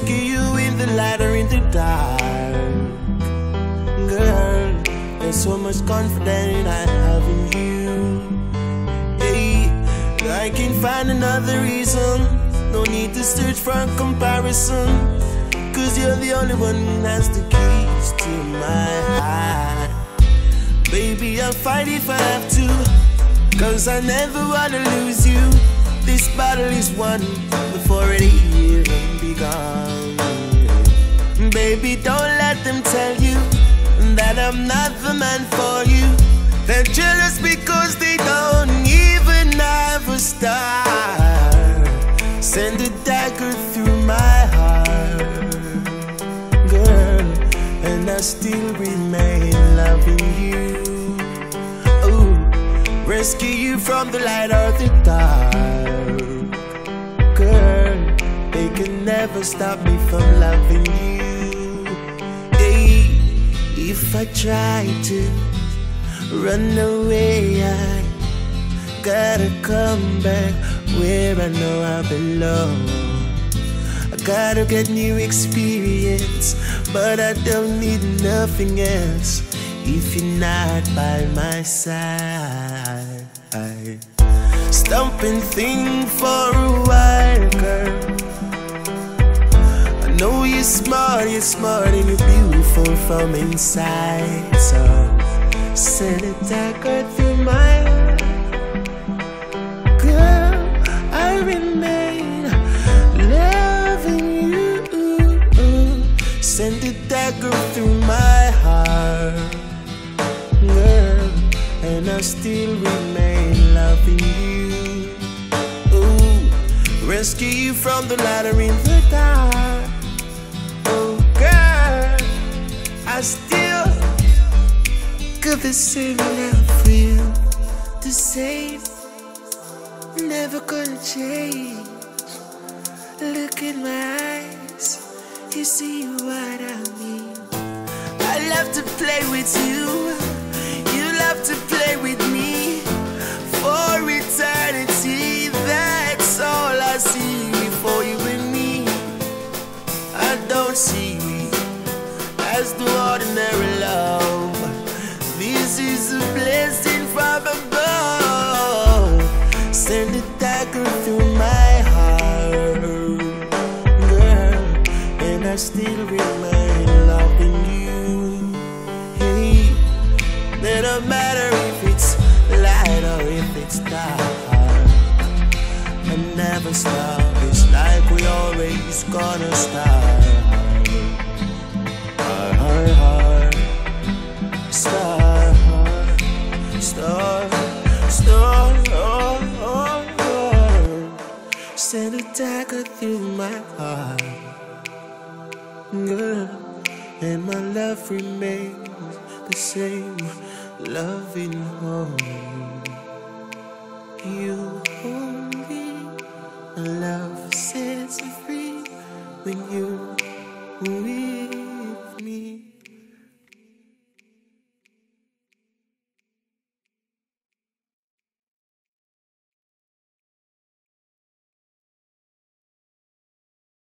rescue you in the light or in the dark. Girl, there's so much confidence I have in you. Hey, I can't find another reason. No need to search for a comparison, 'cause you're the only one who has the keys to my heart. Baby, I'll fight if I have to, 'cause I never wanna lose you. This battle is won before it even begun. Baby, don't let them tell you that I'm not the man for you. They're jealous because they don't even have a star. Send a dagger through my heart, girl, and I still remain loving you. Oh, rescue you from the light or the dark. Never stop me from loving you. Hey, if I try to run away, I gotta come back where I know I belong. I gotta get new experience, but I don't need nothing else if you're not by my side. Stomping thing for a while, girl. Know you're smart and you're beautiful from inside. So send a dagger through my heart, girl, I remain loving you. Send a dagger through my heart, girl, and I still remain loving you. Ooh, rescue you from the ladder in the dark. I still could be saving out for you to save. Never gonna change. Look in my eyes, you see what I mean. I love to play with you, you love to play with me. For eternity, that's all I see before you and me. I don't see as the ordinary love. This is a blessing from above. Send a dagger through my heart, girl, and I still remain loving you. Hey, it don't matter if it's light or if it's dark. I never stop. It's like we always gonna start. Send a dagger through my heart, girl, and my love remains the same, loving you only. Love sets you free when you're with me.